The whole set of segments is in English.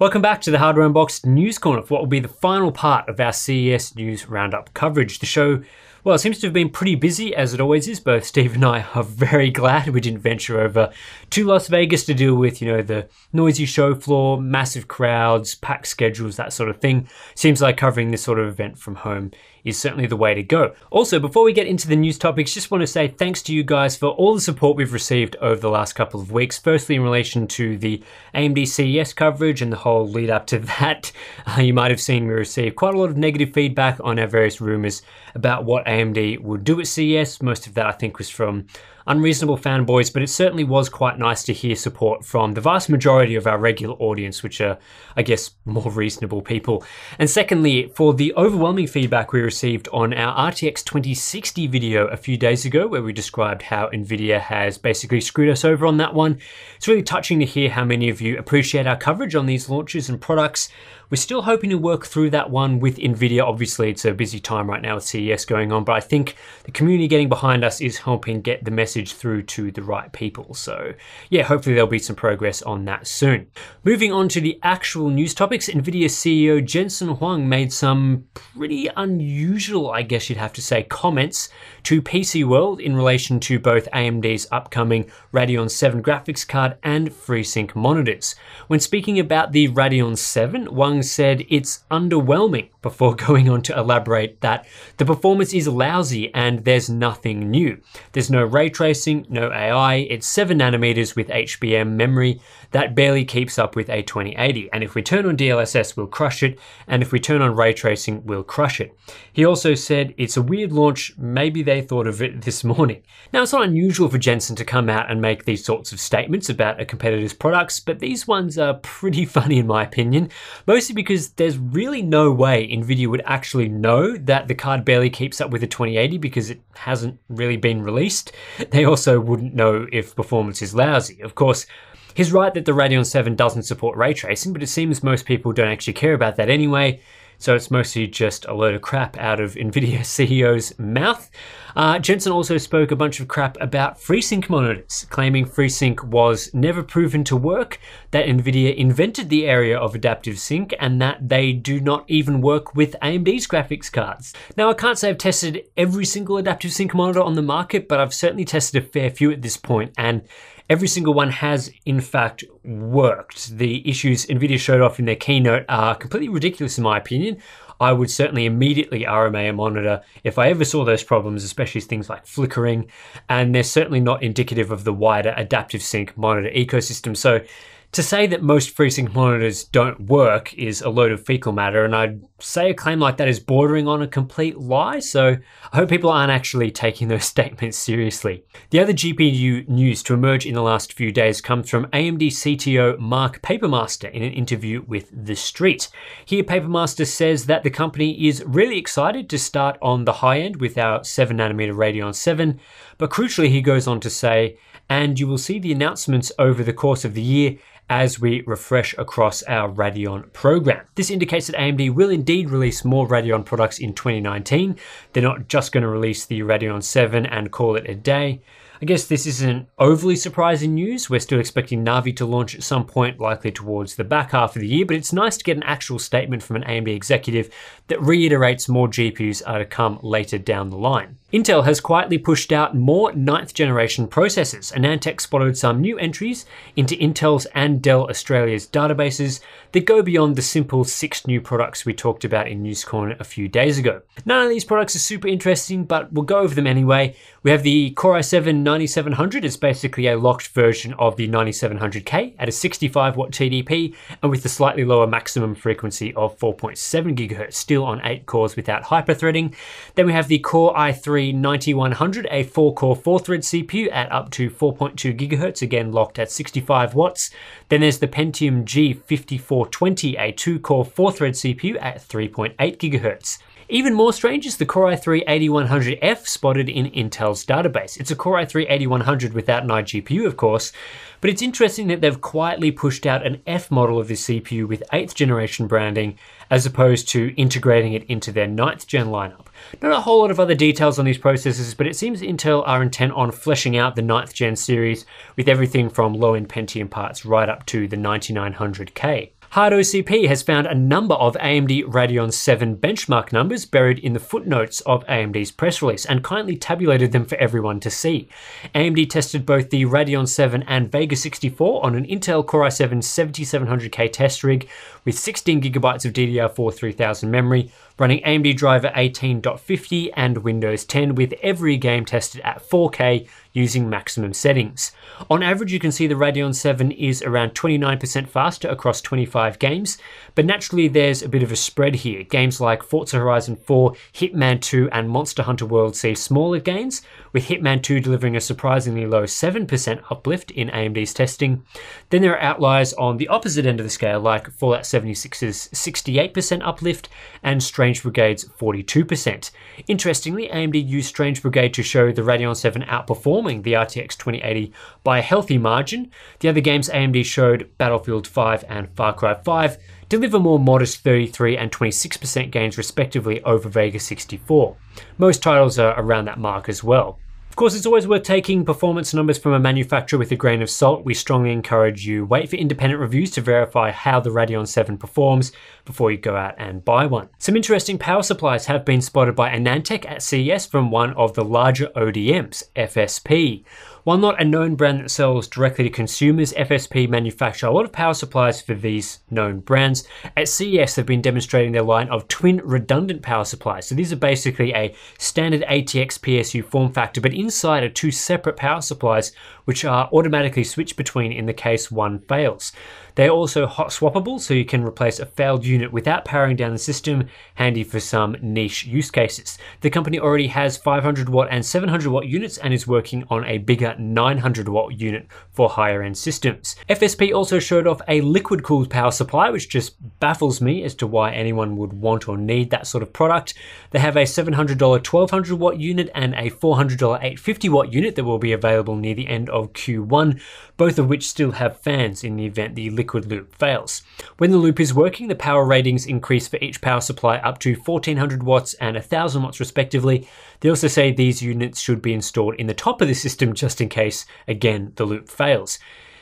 Welcome back to the Hardware Unboxed News Corner for what will be the final part of our CES News Roundup coverage. The show, well, it seems to have been pretty busy, as it always is. Both Steve and I are very glad we didn't venture over to Las Vegas to deal with, you know, the noisy show floor, massive crowds, packed schedules, that sort of thing. Seems like covering this sort of event from home is certainly the way to go. Also, before we get into the news topics, just want to say thanks to you guys for all the support we've received over the last couple of weeks. Firstly, in relation to the AMD CES coverage and the whole lead up to that, you might have seen we received quite a lot of negative feedback on our various rumors about what AMD would do at CES. Most of that, I think, was from unreasonable fanboys, but it certainly was quite nice to hear support from the vast majority of our regular audience, which are, I guess, more reasonable people. And secondly, for the overwhelming feedback we received on our RTX 2060 video a few days ago, where we described how Nvidia has basically screwed us over on that one. It's really touching to hear how many of you appreciate our coverage on these launches and products. We're still hoping to work through that one with Nvidia. Obviously, it's a busy time right now with CES going on, but I think the community getting behind us is helping get the message through to the right people. So yeah, hopefully there'll be some progress on that soon. Moving on to the actual news topics, Nvidia CEO Jensen Huang made some pretty unusual, I guess you'd have to say, comments to PC World in relation to both AMD's upcoming Radeon VII graphics card and FreeSync monitors. When speaking about the Radeon VII, Huang said it's underwhelming, before going on to elaborate that the performance is lousy and there's nothing new. There's no ray tracing, no AI, it's 7 nanometers with HBM memory that barely keeps up with a 2080. And if we turn on DLSS, we'll crush it. And if we turn on ray tracing, we'll crush it. He also said it's a weird launch. Maybe they thought of it this morning. Now, it's not unusual for Jensen to come out and make these sorts of statements about a competitor's products, but these ones are pretty funny in my opinion, mostly because there's really no way Nvidia would actually know that the card barely keeps up with a 2080 because it hasn't really been released. They also wouldn't know if performance is lousy. Of course, he's right that the Radeon 7 doesn't support ray tracing, but it seems most people don't actually care about that anyway. So it's mostly just a load of crap out of Nvidia CEO's mouth. Jensen also spoke a bunch of crap about FreeSync monitors, claiming FreeSync was never proven to work, that Nvidia invented the area of adaptive sync, and that they do not even work with AMD's graphics cards. Now, I can't say I've tested every single adaptive sync monitor on the market, but I've certainly tested a fair few at this point, and every single one has, in fact, worked. The issues Nvidia showed off in their keynote are completely ridiculous in my opinion. I would certainly immediately RMA a monitor if I ever saw those problems, especially things like flickering, and they're certainly not indicative of the wider adaptive sync monitor ecosystem. So to say that most FreeSync monitors don't work is a load of fecal matter, and I'd say a claim like that is bordering on a complete lie, so I hope people aren't actually taking those statements seriously. The other GPU news to emerge in the last few days comes from AMD CTO Mark Papermaster in an interview with The Street. Here, Papermaster says that the company is really excited to start on the high end with our 7 nanometer Radeon 7, but crucially he goes on to say, and you will see the announcements over the course of the year as we refresh across our Radeon program. This indicates that AMD will indeed release more Radeon products in 2019. They're not just going to release the Radeon 7 and call it a day. I guess this isn't overly surprising news. We're still expecting Navi to launch at some point, likely towards the back half of the year, but it's nice to get an actual statement from an AMD executive that reiterates more GPUs are to come later down the line. Intel has quietly pushed out more 9th generation processors, and Antec spotted some new entries into Intel's and Dell Australia's databases that go beyond the simple 6 new products we talked about in News Corner a few days ago. None of these products are super interesting, but we'll go over them anyway. We have the Core i7-9700. It's basically a locked version of the 9700K at a 65 watt TDP and with a slightly lower maximum frequency of 4.7 GHz, still on 8 cores without hyperthreading. Then we have the Core i3-9100, a 4-core 4-thread CPU at up to 4.2 GHz, again locked at 65 watts. Then there's the Pentium G5420, a 2-core 4-thread CPU at 3.8 GHz. Even more strange is the Core i3-8100F spotted in Intel's database. It's a Core i3-8100 without an iGPU, of course, but it's interesting that they've quietly pushed out an F model of the CPU with 8th generation branding, as opposed to integrating it into their 9th gen lineup. Not a whole lot of other details on these processors, but it seems Intel are intent on fleshing out the 9th gen series with everything from low-end Pentium parts right up to the 9900K. HardOCP has found a number of AMD Radeon VII benchmark numbers buried in the footnotes of AMD's press release and kindly tabulated them for everyone to see. AMD tested both the Radeon VII and Vega 64 on an Intel Core i7-7700K test rig with 16GB of DDR4 3000 memory, running AMD driver 18.50 and Windows 10 with every game tested at 4K using maximum settings. On average, you can see the Radeon VII is around 29% faster across 25 games, but naturally there's a bit of a spread here. Games like Forza Horizon 4, Hitman 2 and Monster Hunter World see smaller gains, with Hitman 2 delivering a surprisingly low 7% uplift in AMD's testing. Then there are outliers on the opposite end of the scale, like Fallout 76's 68% uplift and Strange Brigade's 42%. Interestingly, AMD used Strange Brigade to show the Radeon VII outperforming the RTX 2080 by a healthy margin. The other games AMD showed, Battlefield 5 and Far Cry 5, deliver more modest 33% and 26% gains respectively over Vega 64. Most titles are around that mark as well. Of course, it's always worth taking performance numbers from a manufacturer with a grain of salt. We strongly encourage you wait for independent reviews to verify how the Radeon VII performs before you go out and buy one. Some interesting power supplies have been spotted by Antec at CES from one of the larger ODMs, FSP. While not a known brand that sells directly to consumers, FSP manufacture a lot of power supplies for these known brands. At CES, they've been demonstrating their line of twin redundant power supplies. So these are basically a standard ATX PSU form factor, but inside are two separate power supplies, which are automatically switched between in the case one fails. They're also hot swappable, so you can replace a failed unit without powering down the system, handy for some niche use cases. The company already has 500W and 700W units and is working on a bigger 900W unit for higher end systems. FSP also showed off a liquid cooled power supply, which just baffles me as to why anyone would want or need that sort of product. They have a $700 1200W unit and a $400 850W unit that will be available near the end of Q1, both of which still have fans in the event the liquid loop fails. When the loop is working, the power ratings increase for each power supply up to 1400 watts and 1000 watts respectively. They also say these units should be installed in the top of the system just in case, again, the loop fails.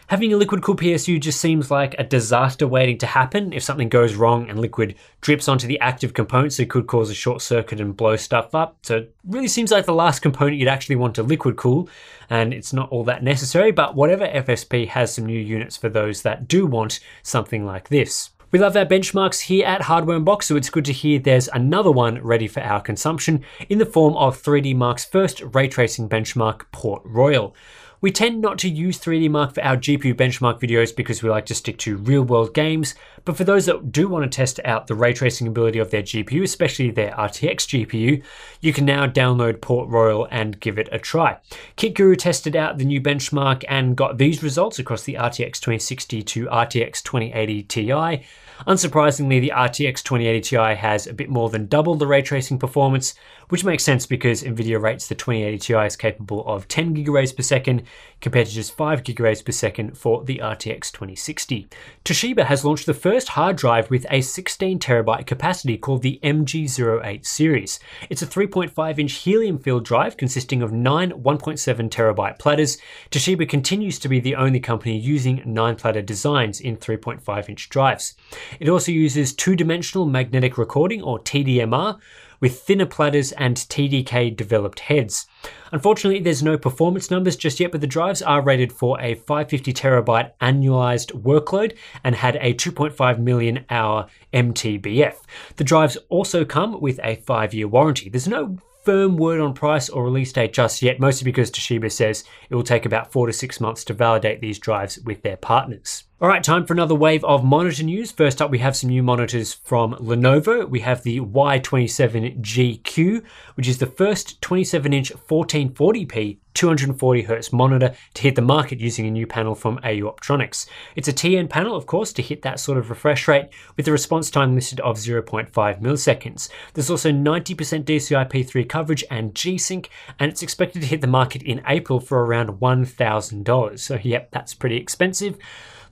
Having a liquid cooled PSU just seems like a disaster waiting to happen. If something goes wrong and liquid drips onto the active components, it could cause a short circuit and blow stuff up. So it really seems like the last component you'd actually want to liquid cool, and it's not all that necessary, but whatever, FSP has some new units for those that do want something like this. We love our benchmarks here at Hardware Unboxed, so it's good to hear there's another one ready for our consumption in the form of 3D Mark's first ray tracing benchmark, Port Royal. We tend not to use 3D Mark for our GPU benchmark videos because we like to stick to real world games, but for those that do want to test out the ray tracing ability of their GPU, especially their RTX GPU, you can now download Port Royal and give it a try. KitGuru tested out the new benchmark and got these results across the RTX 2060 to RTX 2080 Ti. Unsurprisingly, the RTX 2080 Ti has a bit more than double the ray tracing performance, which makes sense because Nvidia rates the 2080 Ti as capable of 10 gigarays per second compared to just 5 gigarays per second for the RTX 2060. Toshiba has launched the first hard drive with a 16TB capacity called the MG08 series. It's a 3.5-inch helium-filled drive consisting of 9 1.7TB platters. Toshiba continues to be the only company using 9-platter designs in 3.5-inch drives. It also uses two-dimensional magnetic recording, or TDMR, with thinner platters and TDK developed heads. Unfortunately, there's no performance numbers just yet, but the drives are rated for a 550TB annualized workload and had a 2.5 million hour MTBF. The drives also come with a 5-year warranty. There's no firm word on price or release date just yet, mostly because Toshiba says it will take about 4 to 6 months to validate these drives with their partners. All right, time for another wave of monitor news. First up, we have some new monitors from Lenovo. We have the Y27GQ, which is the first 27-inch 1440p 240Hz monitor to hit the market using a new panel from AU Optronics. It's a TN panel, of course, to hit that sort of refresh rate with the response time listed of 0.5 milliseconds. There's also 90% DCI-P3 coverage and G-Sync, and it's expected to hit the market in April for around $1,000. So yep, that's pretty expensive.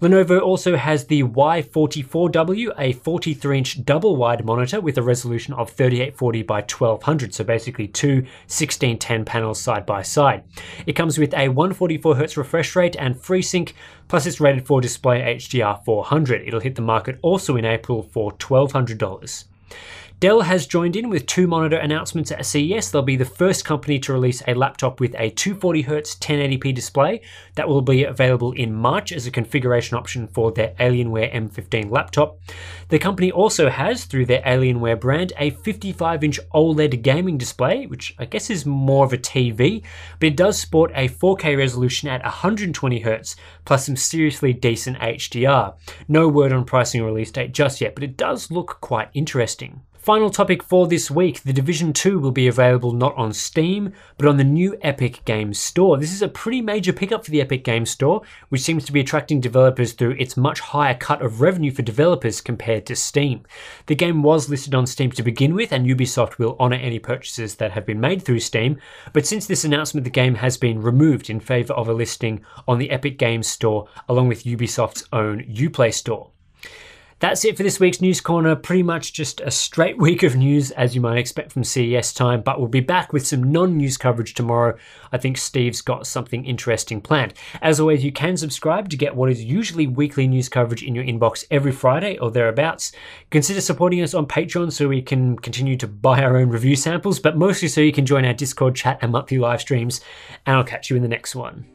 Lenovo also has the Y44W, a 43-inch double-wide monitor with a resolution of 3840 by 1200, so basically two 1610 panels side by side. It comes with a 144Hz refresh rate and FreeSync, plus it's rated for display HDR 400. It'll hit the market also in April for $1,200. Dell has joined in with two monitor announcements at CES. They'll be the first company to release a laptop with a 240Hz 1080p display. That will be available in March as a configuration option for their Alienware M15 laptop. The company also has, through their Alienware brand, a 55-inch OLED gaming display, which I guess is more of a TV, but it does sport a 4K resolution at 120Hz, plus some seriously decent HDR. No word on pricing or release date just yet, but it does look quite interesting. Final topic for this week, the Division 2 will be available not on Steam, but on the new Epic Games Store. This is a pretty major pickup for the Epic Games Store, which seems to be attracting developers through its much higher cut of revenue for developers compared to Steam. The game was listed on Steam to begin with, and Ubisoft will honour any purchases that have been made through Steam, but since this announcement the game has been removed in favour of a listing on the Epic Games Store along with Ubisoft's own Uplay Store. That's it for this week's News Corner, pretty much just a straight week of news as you might expect from CES time, but we'll be back with some non-news coverage tomorrow. I think Steve's got something interesting planned. As always, you can subscribe to get what is usually weekly news coverage in your inbox every Friday or thereabouts. Consider supporting us on Patreon so we can continue to buy our own review samples, but mostly so you can join our Discord chat and monthly live streams, and I'll catch you in the next one.